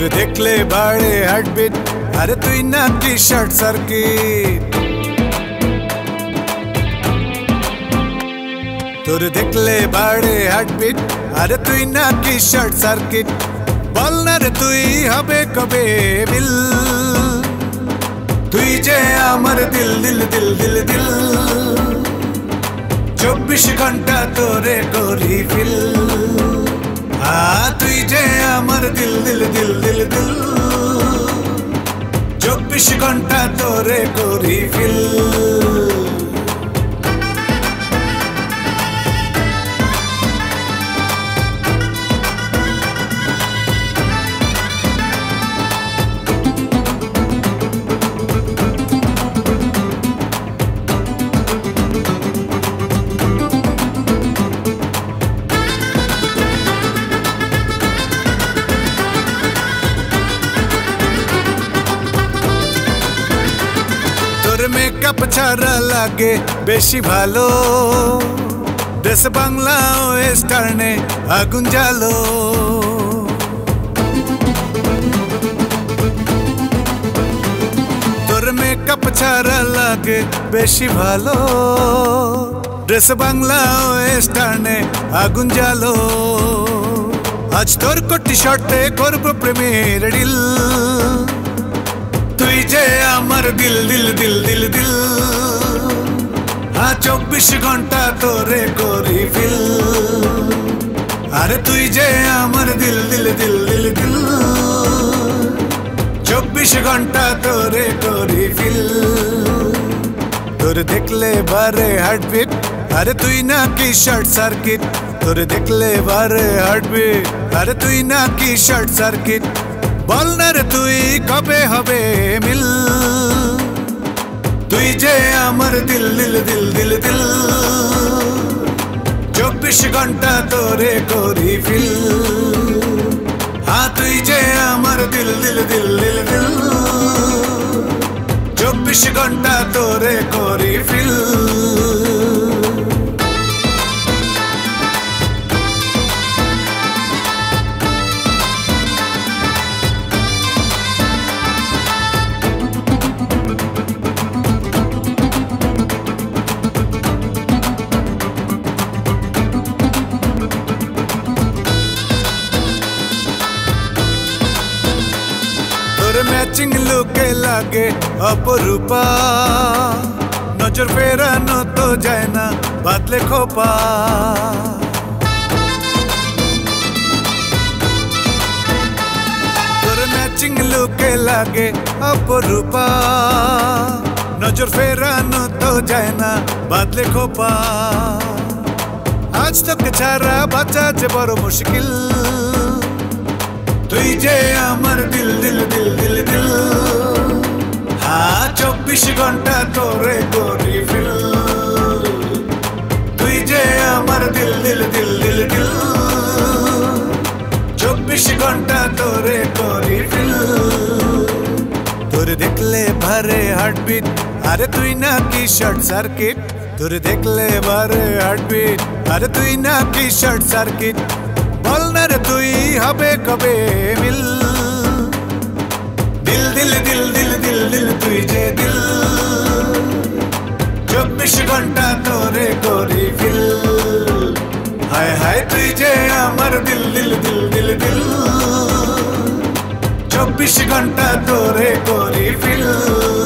তোর দেখলে বাড়ে হার্টবিট, আরে তুই না টি শার্ট সার্কিট। তোর দেখলে বাড়ে হার্টবিট, আরে তুই না টি শার্ট সার্কিট। বল না রে তুই হবে কবে বিল, তুই যে আমার দিল দিল দিল দিল দিল। 24 ঘন্টা তোরে করি ফিল, তুই যে আমার দিল দিল দিল দিল দিল। 24 ঘন্টা তোরে করি ফিল। মেকআপ ছাড়া লাগে বেশি ভালো, দেশ বাংলা ওয়েস্টার্নে আগুন জ্বালো। তোর মেকআপ ছাড়া লাগে বেশি ভালো, দেশ বাংলা ওয়েস্টার্নে আগুন জ্বালো। আজ তোর কোটি শর্টে করব প্রেমের ডিল, তুই যে আমার দিল দিল দিল দিল দিল। 24 ঘন্টা তোরে করি ফিল, আরে তুই যে আমার দিল দিল দিল দিল দিল। 24 ঘন্টা তোরে করি ফিল। তোর দেখলে বারে হার্টবিট, আরে তুই না কি শর্ট সার্কিট। তোর দেখলে বারে হার্টবিট, আরে তুই না কি শর্ট সার্কিট। বল না রে তুই কবে হবে মিল, তুই যে আমার দিল দিল দিল দিল দিল। 24 ঘন্টা তোরে করি ফিল, তুই যে আমার দিল দিল দিল দিল দিল। 24 ঘন্টা তোরে করি ফিল। मैचिंग लुके लागे अपरूपा, नजर फेरानो तो जाए ना बादले खोपा। तोर मैचिंग लुके लागे अपरूपा, नजर फेरानो तो जाए ना बादले खोपा। आज तक छाड़ा बाचा जे बड़ो मुश्किल, তুই যে আমার দিল দিল দিল দিল দিল। 24 ঘন্টা তোরে করি ফিল, তুই যে আমার দিল দিল দিল দিল দিল। 24 ঘন্টা তোরে করি ফিল। তোর দেখলে বারে হার্টবিট, আরে তুই না কি শর্ট সার্কিট। তোর দেখলে বারে হার্টবিট, আরে তুই না কি শর্ট সার্কিট। বল না রে তুই হবে কবে মিল, দিল দিল দিল দিল দিল দিল। তুই যে দিল, 24 ঘন্টা তোরে করি ফিল। হায় হায় তুই যে আমার দিল দিল দিল দিল দিল। 24 ঘন্টা তোরে করি ফিল।